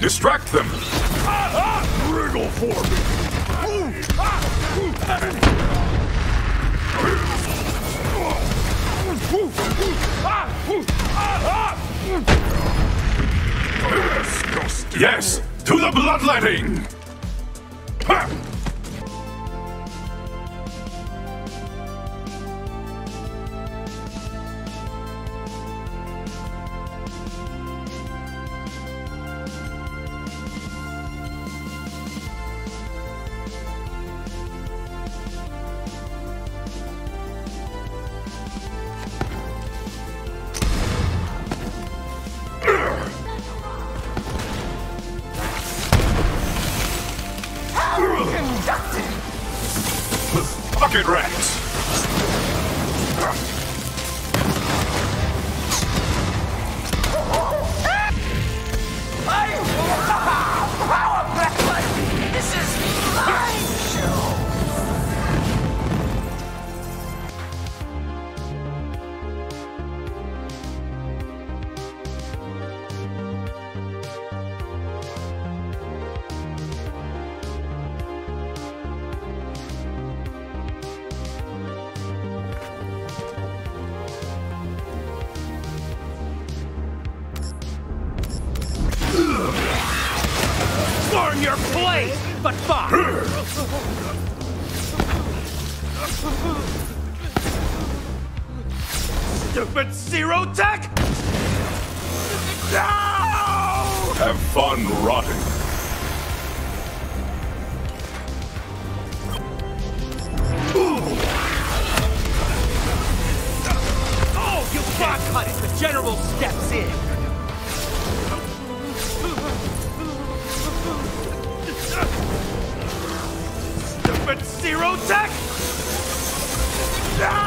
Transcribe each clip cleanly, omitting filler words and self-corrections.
Distract them. Wriggle for me. Yes, to the bloodletting. Bucket rats! Power Blacklight! This is my on your plate, but fuck! Stupid Zero Tech! No! Have fun rotting. Oh, you got cut as the general steps in! Stupid Zero Tech! No!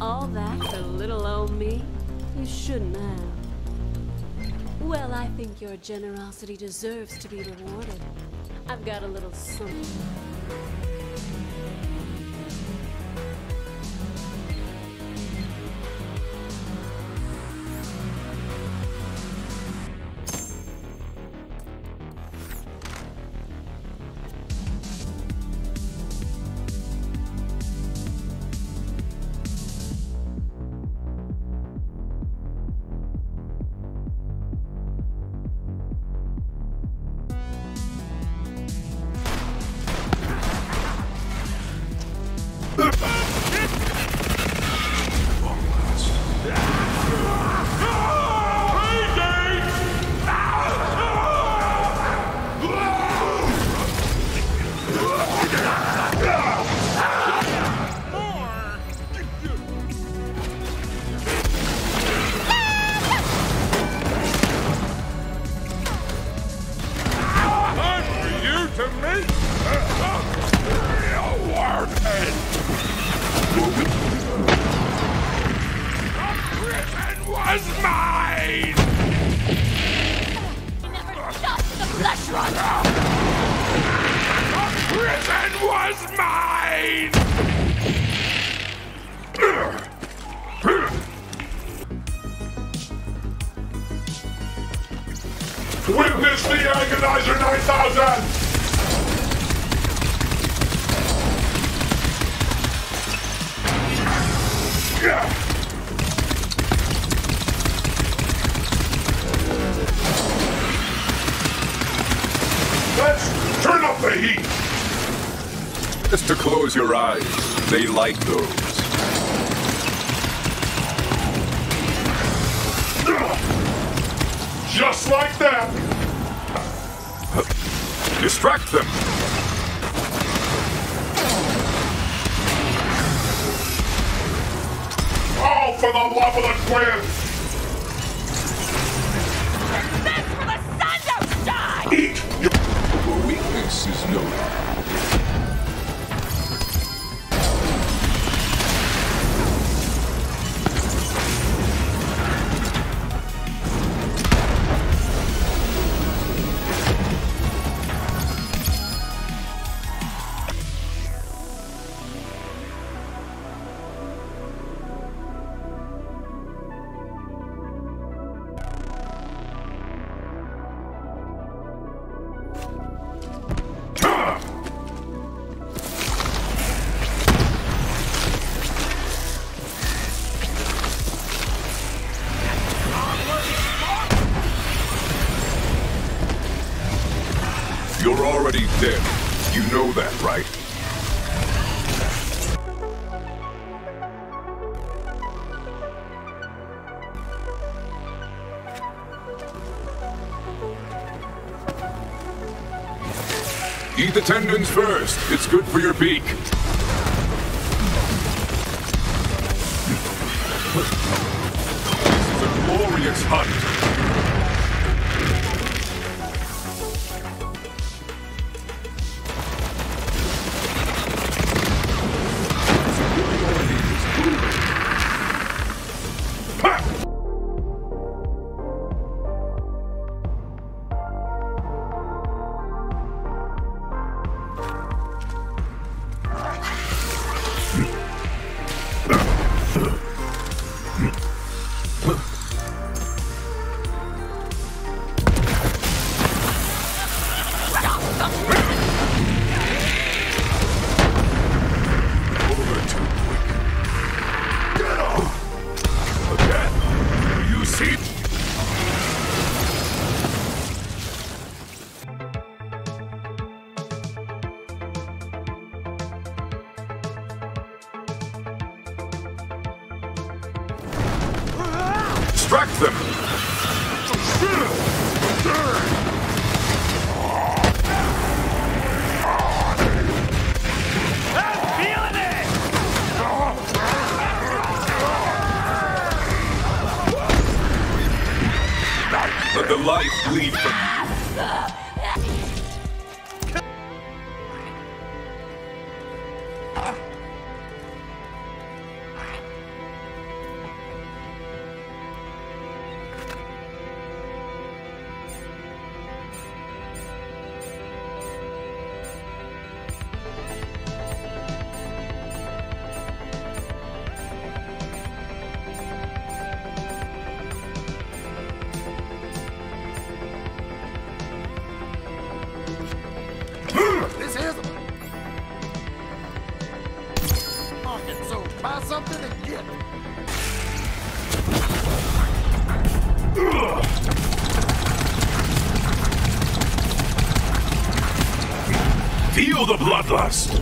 All that for little old me? You shouldn't have. Well, I think your generosity deserves to be rewarded. I've got a little something. Witness the Agonizer 9000! Let's turn up the heat! Just to close your eyes, they like those. Just like that! Distract them! All for the love of the twins! This for the sun don't die! Eat your weakness is already dead. You know that, right? Eat the tendons first. It's good for your beak. This is a glorious hunt. Distract them! I'm feeling it! Let the life lead from you. So buy something and get it. Feel the bloodlust.